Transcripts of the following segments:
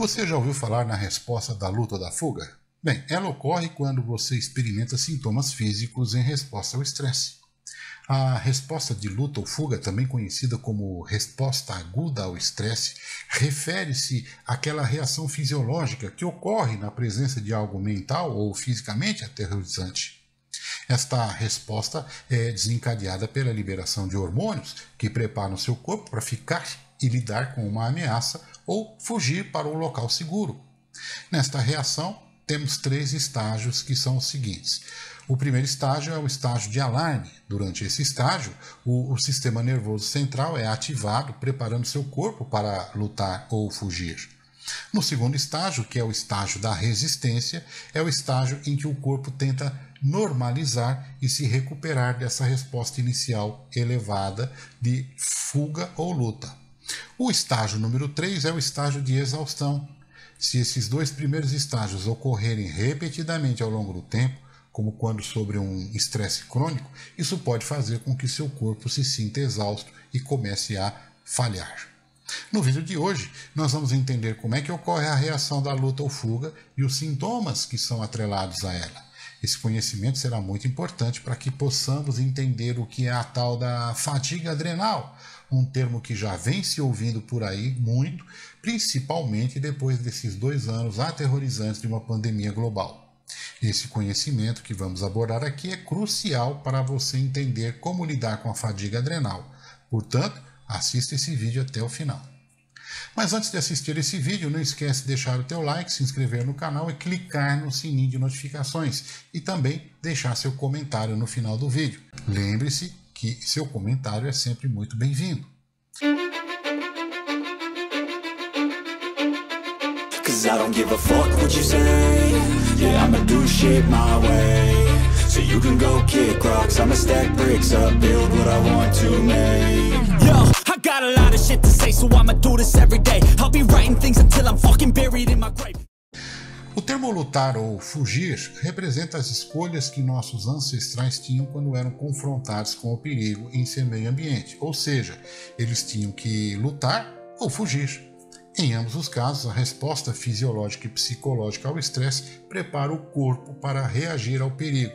Você já ouviu falar na resposta da luta ou da fuga? Bem, ela ocorre quando você experimenta sintomas físicos em resposta ao estresse. A resposta de luta ou fuga, também conhecida como resposta aguda ao estresse, refere-se àquela reação fisiológica que ocorre na presença de algo mental ou fisicamente aterrorizante. Esta resposta é desencadeada pela liberação de hormônios que preparam seu corpo para ficar e lidar com uma ameaça ou fugir para um local seguro. Nesta reação, temos três estágios que são os seguintes. O primeiro estágio é o estágio de alarme. Durante esse estágio, o sistema nervoso central é ativado, preparando seu corpo para lutar ou fugir. No segundo estágio, que é o estágio da resistência, é o estágio em que o corpo tenta normalizar e se recuperar dessa resposta inicial elevada de fuga ou luta. O estágio número 3 é o estágio de exaustão. Se esses dois primeiros estágios ocorrerem repetidamente ao longo do tempo, como quando sobre um estresse crônico, isso pode fazer com que seu corpo se sinta exausto e comece a falhar. No vídeo de hoje, nós vamos entender como é que ocorre a reação da luta ou fuga e os sintomas que são atrelados a ela. Esse conhecimento será muito importante para que possamos entender o que é a tal da fadiga adrenal, um termo que já vem se ouvindo por aí muito, principalmente depois desses 2 anos aterrorizantes de uma pandemia global. Esse conhecimento que vamos abordar aqui é crucial para você entender como lidar com a fadiga adrenal. Portanto, assista esse vídeo até o final. Mas antes de assistir esse vídeo, não esquece de deixar o teu like, se inscrever no canal e clicar no sininho de notificações e também deixar seu comentário no final do vídeo. Lembre-se que seu comentário é sempre muito bem-vindo. O termo lutar ou fugir representa as escolhas que nossos ancestrais tinham quando eram confrontados com o perigo em seu meio ambiente, ou seja, eles tinham que lutar ou fugir. Em ambos os casos, a resposta fisiológica e psicológica ao estresse prepara o corpo para reagir ao perigo.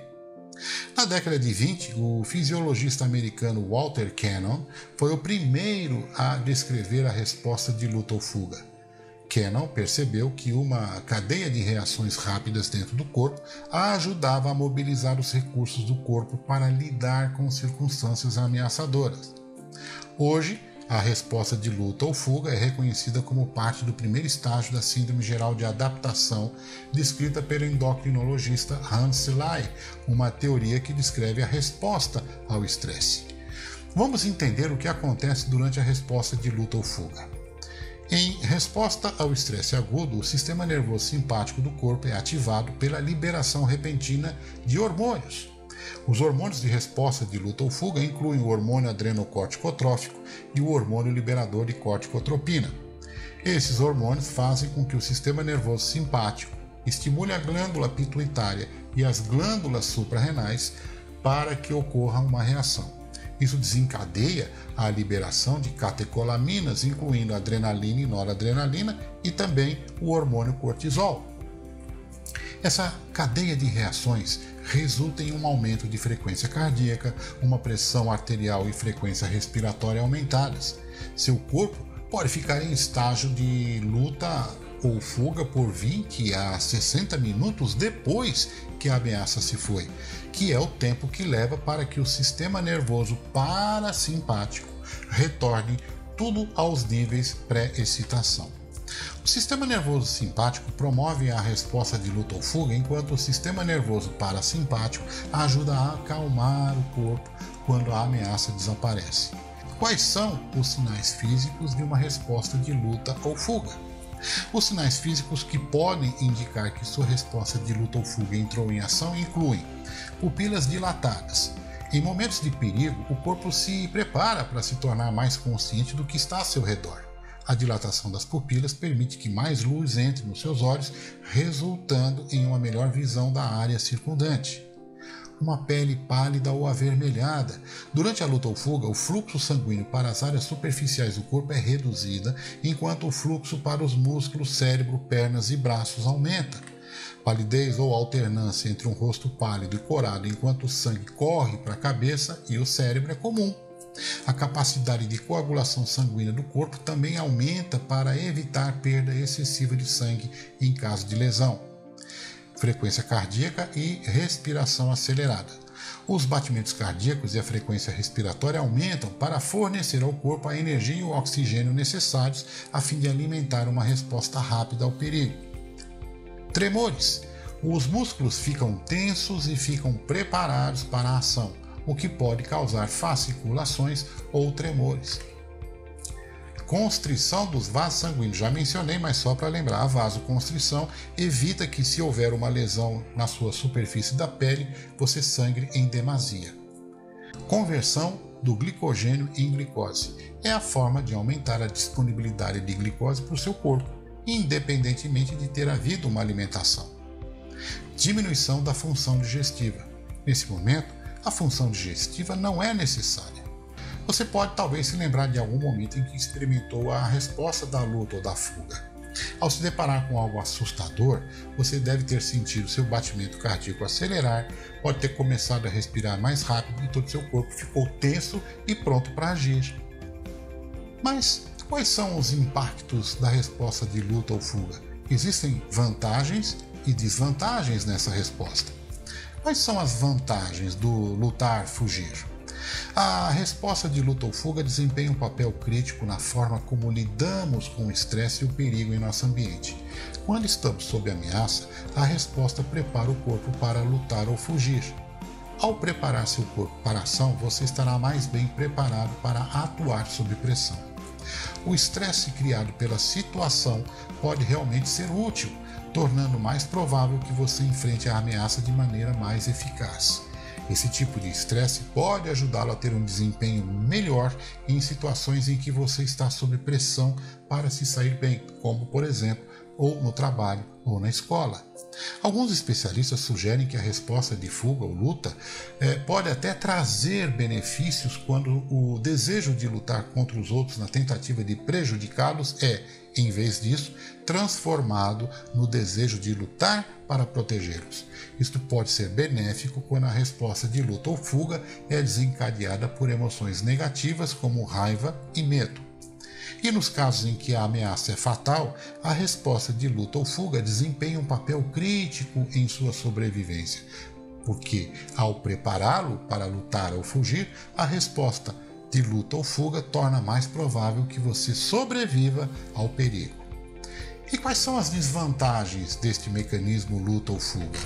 Na década de 20, o fisiologista americano Walter Cannon foi o primeiro a descrever a resposta de luta ou fuga. Cannon percebeu que uma cadeia de reações rápidas dentro do corpo ajudava a mobilizar os recursos do corpo para lidar com circunstâncias ameaçadoras. Hoje, a resposta de luta ou fuga é reconhecida como parte do primeiro estágio da Síndrome Geral de Adaptação, descrita pelo endocrinologista Hans Selye, uma teoria que descreve a resposta ao estresse. Vamos entender o que acontece durante a resposta de luta ou fuga. Em resposta ao estresse agudo, o sistema nervoso simpático do corpo é ativado pela liberação repentina de hormônios. Os hormônios de resposta de luta ou fuga incluem o hormônio adrenocorticotrófico e o hormônio liberador de corticotropina. Esses hormônios fazem com que o sistema nervoso simpático estimule a glândula pituitária e as glândulas suprarrenais para que ocorra uma reação. Isso desencadeia a liberação de catecolaminas, incluindo adrenalina e noradrenalina, e também o hormônio cortisol. Essa cadeia de reações resulta em um aumento de frequência cardíaca, uma pressão arterial e frequência respiratória aumentadas. Seu corpo pode ficar em estágio de luta ou fuga por 20 a 60 minutos depois que a ameaça se foi, que é o tempo que leva para que o sistema nervoso parasimpático retorne tudo aos níveis pré-excitação. O sistema nervoso simpático promove a resposta de luta ou fuga, enquanto o sistema nervoso parasimpático ajuda a acalmar o corpo quando a ameaça desaparece. Quais são os sinais físicos de uma resposta de luta ou fuga? Os sinais físicos que podem indicar que sua resposta de luta ou fuga entrou em ação incluem pupilas dilatadas. Em momentos de perigo, o corpo se prepara para se tornar mais consciente do que está a seu redor. A dilatação das pupilas permite que mais luz entre nos seus olhos, resultando em uma melhor visão da área circundante. uma pele pálida ou avermelhada. Durante a luta ou fuga, o fluxo sanguíneo para as áreas superficiais do corpo é reduzida, enquanto o fluxo para os músculos, cérebro, pernas e braços aumenta. Palidez ou alternância entre um rosto pálido e corado enquanto o sangue corre para a cabeça e o cérebro é comum. A capacidade de coagulação sanguínea do corpo também aumenta para evitar perda excessiva de sangue em caso de lesão. Frequência cardíaca e respiração acelerada. Os batimentos cardíacos e a frequência respiratória aumentam para fornecer ao corpo a energia e o oxigênio necessários a fim de alimentar uma resposta rápida ao perigo. Tremores. Os músculos ficam tensos e ficam preparados para a ação, o que pode causar fasciculações ou tremores. Constrição dos vasos sanguíneos. Já mencionei, mas só para lembrar, a vasoconstrição evita que, se houver uma lesão na sua superfície da pele, você sangre em demasia. Conversão do glicogênio em glicose. É a forma de aumentar a disponibilidade de glicose para o seu corpo, independentemente de ter havido uma alimentação. Diminuição da função digestiva. Nesse momento, a função digestiva não é necessária. Você pode talvez se lembrar de algum momento em que experimentou a resposta da luta ou da fuga. Ao se deparar com algo assustador, você deve ter sentido seu batimento cardíaco acelerar, pode ter começado a respirar mais rápido e todo seu corpo ficou tenso e pronto para agir. Mas quais são os impactos da resposta de luta ou fuga? Existem vantagens e desvantagens nessa resposta. Quais são as vantagens do lutar, fugir? A resposta de luta ou fuga desempenha um papel crítico na forma como lidamos com o estresse e o perigo em nosso ambiente. Quando estamos sob ameaça, a resposta prepara o corpo para lutar ou fugir. Ao preparar seu corpo para a ação, você estará mais bem preparado para atuar sob pressão. O estresse criado pela situação pode realmente ser útil, tornando mais provável que você enfrente a ameaça de maneira mais eficaz. Esse tipo de estresse pode ajudá-lo a ter um desempenho melhor em situações em que você está sob pressão para se sair bem, como, por exemplo, ou no trabalho ou na escola. Alguns especialistas sugerem que a resposta de fuga ou luta pode até trazer benefícios quando o desejo de lutar contra os outros na tentativa de prejudicá-los é, em vez disso, transformado no desejo de lutar para protegê-los. Isto pode ser benéfico quando a resposta de luta ou fuga é desencadeada por emoções negativas como raiva e medo. E nos casos em que a ameaça é fatal, a resposta de luta ou fuga desempenha um papel crítico em sua sobrevivência, porque, ao prepará-lo para lutar ou fugir, a resposta de luta ou fuga torna mais provável que você sobreviva ao perigo. E quais são as desvantagens deste mecanismo luta ou fuga?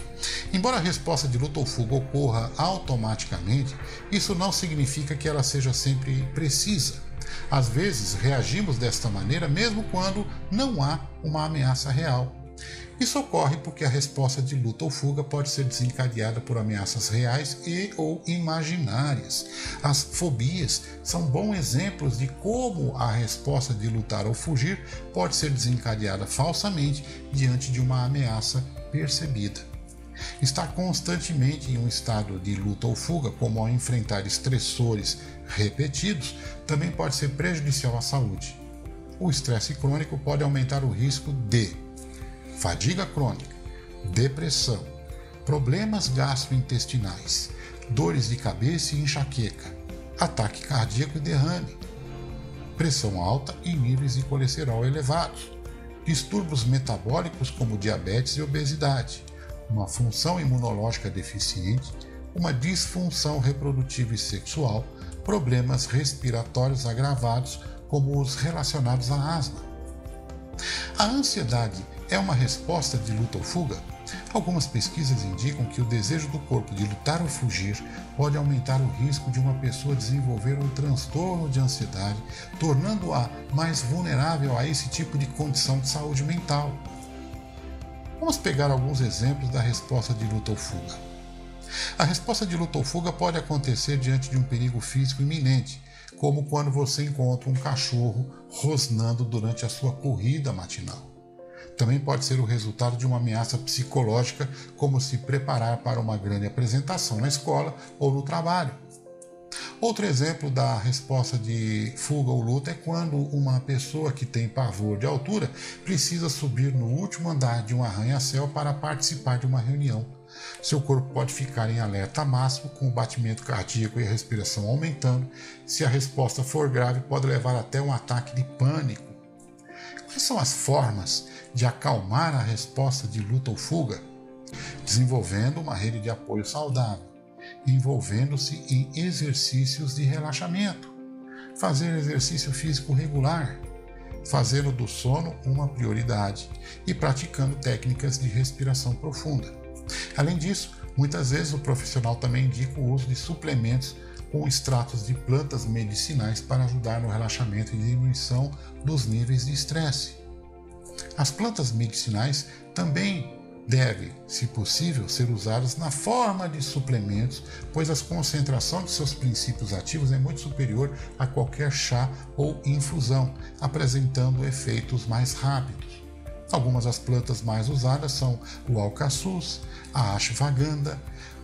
Embora a resposta de luta ou fuga ocorra automaticamente, isso não significa que ela seja sempre precisa. Às vezes, reagimos desta maneira mesmo quando não há uma ameaça real. Isso ocorre porque a resposta de luta ou fuga pode ser desencadeada por ameaças reais e ou imaginárias. As fobias são bons exemplos de como a resposta de lutar ou fugir pode ser desencadeada falsamente diante de uma ameaça percebida. Estar constantemente em um estado de luta ou fuga, como ao enfrentar estressores repetidos, também pode ser prejudicial à saúde. O estresse crônico pode aumentar o risco de fadiga crônica, depressão, problemas gastrointestinais, dores de cabeça e enxaqueca, ataque cardíaco e derrame, pressão alta e níveis de colesterol elevados, distúrbios metabólicos como diabetes e obesidade, uma função imunológica deficiente, uma disfunção reprodutiva e sexual, problemas respiratórios agravados, como os relacionados à asma. A ansiedade é uma resposta de luta ou fuga? Algumas pesquisas indicam que o desejo do corpo de lutar ou fugir pode aumentar o risco de uma pessoa desenvolver um transtorno de ansiedade, tornando-a mais vulnerável a esse tipo de condição de saúde mental. Vamos pegar alguns exemplos da resposta de luta ou fuga. A resposta de luta ou fuga pode acontecer diante de um perigo físico iminente, como quando você encontra um cachorro rosnando durante a sua corrida matinal. Também pode ser o resultado de uma ameaça psicológica, como se preparar para uma grande apresentação na escola ou no trabalho. Outro exemplo da resposta de fuga ou luta é quando uma pessoa que tem pavor de altura precisa subir no último andar de um arranha-céu para participar de uma reunião. Seu corpo pode ficar em alerta máximo, com o batimento cardíaco e a respiração aumentando. Se a resposta for grave, pode levar até um ataque de pânico. Quais são as formas de acalmar a resposta de luta ou fuga? Desenvolvendo uma rede de apoio saudável, envolvendo-se em exercícios de relaxamento, fazer exercício físico regular, fazendo do sono uma prioridade e praticando técnicas de respiração profunda. Além disso, muitas vezes o profissional também indica o uso de suplementos com extratos de plantas medicinais para ajudar no relaxamento e diminuição dos níveis de estresse. As plantas medicinais também devem, se possível, ser usadas na forma de suplementos, pois a concentração de seus princípios ativos é muito superior a qualquer chá ou infusão, apresentando efeitos mais rápidos. Algumas das plantas mais usadas são o alcaçuz, a ashwagandha,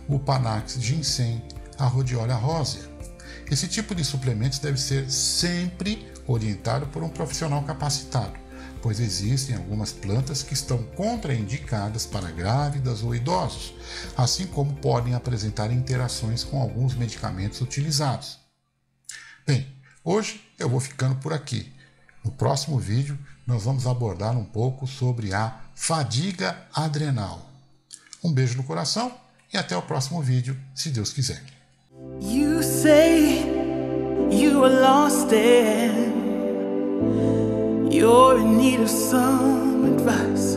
o panax ginseng, a rhodiola rosea. Esse tipo de suplementos deve ser sempre orientado por um profissional capacitado, pois existem algumas plantas que estão contraindicadas para grávidas ou idosos, assim como podem apresentar interações com alguns medicamentos utilizados. Bem, hoje eu vou ficando por aqui. No próximo vídeo, nós vamos abordar um pouco sobre a fadiga adrenal. Um beijo no coração e até o próximo vídeo, se Deus quiser. You say you are lost and you're in need of some advice.